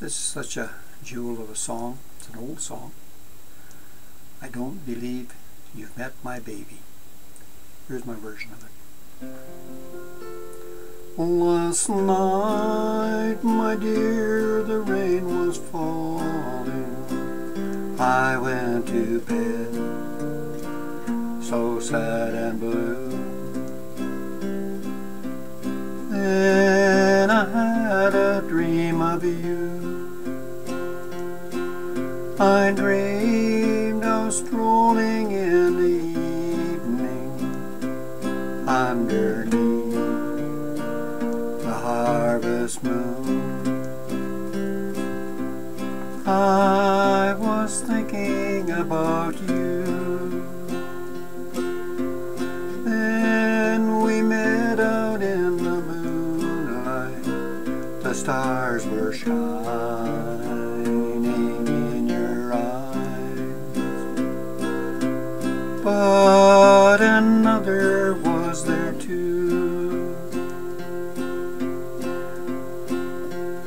This is such a jewel of a song. It's an old song. I don't believe you've met my baby. Here's my version of it. Last night, my dear, the rain was falling. I went to bed so sad and blue. Then I had a dream of you. I dreamed I was strolling in the evening underneath the harvest moon. I was thinking about you. Then we met out in the moonlight. The stars were shining in your eyes, but another was there too.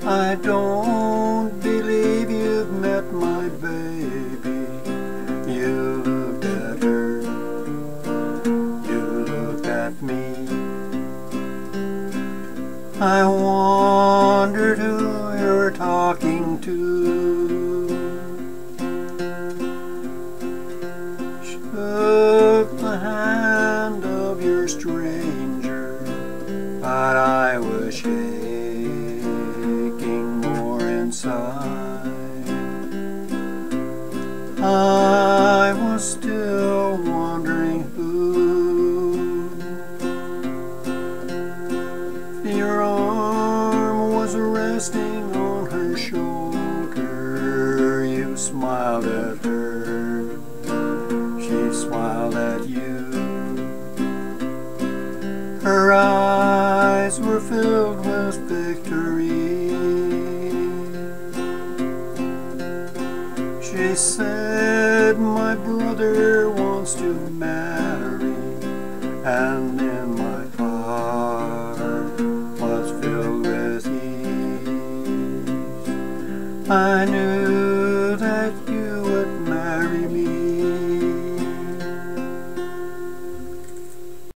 I don't believe you've met my baby. You looked at her, you looked at me. I wondered who you were talking to. Shook the hand of your stranger, but I was shaking more inside. I was still wondering who. Your arm was resting on her shoulder. You smiled at her, she smiled at you. Her eyes were filled with victory. She said, my brother wants to marry, and then my heart was filled with ease. I knew that